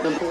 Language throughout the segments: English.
tired of them.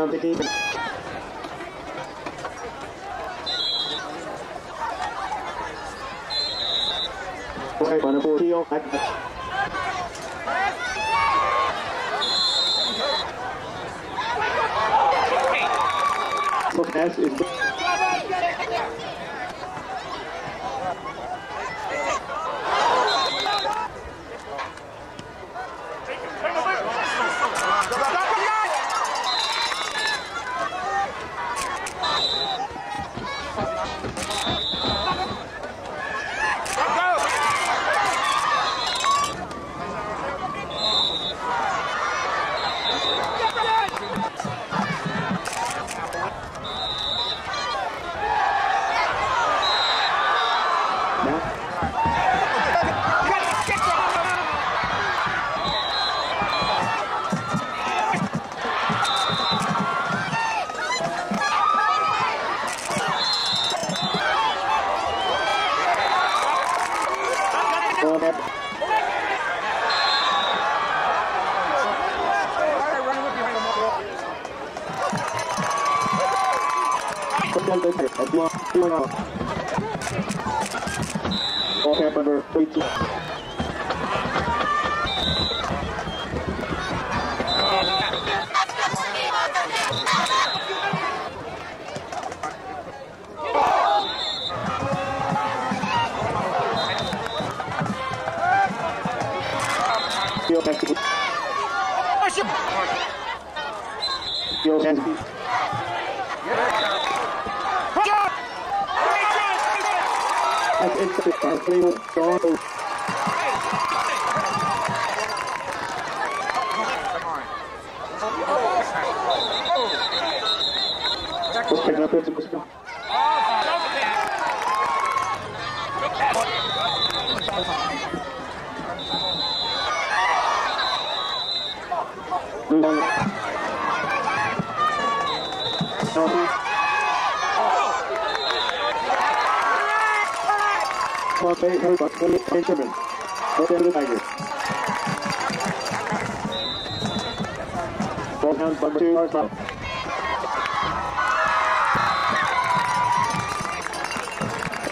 Of the demon. In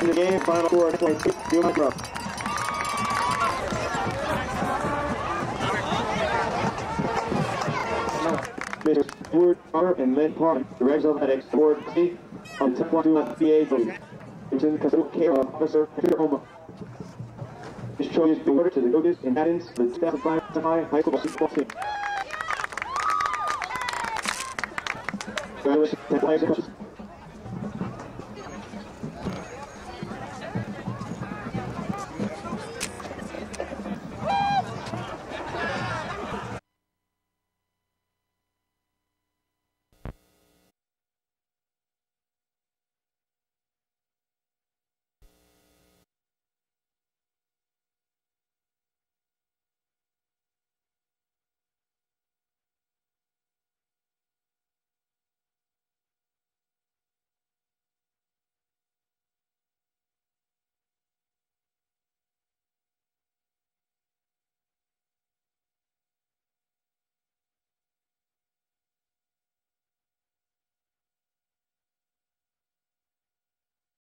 the game, final score, like 6-2 Micro. Mr. Stewart, R. and Lynn Clark, Director of Medics, Ward C, on 10-1-2 PA3. Captain Kazuo Kara, Officer, Homa. This show is awarded to the youngest in Athens, the 2005 high school football team. Congratulations,